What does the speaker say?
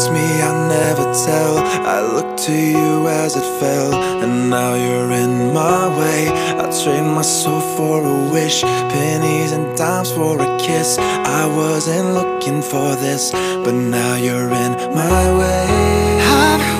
ask me, I never tell. I look to you as it fell, and now you're in my way. I trade my soul for a wish, pennies and dimes for a kiss. I wasn't looking for this, but now you're in my way.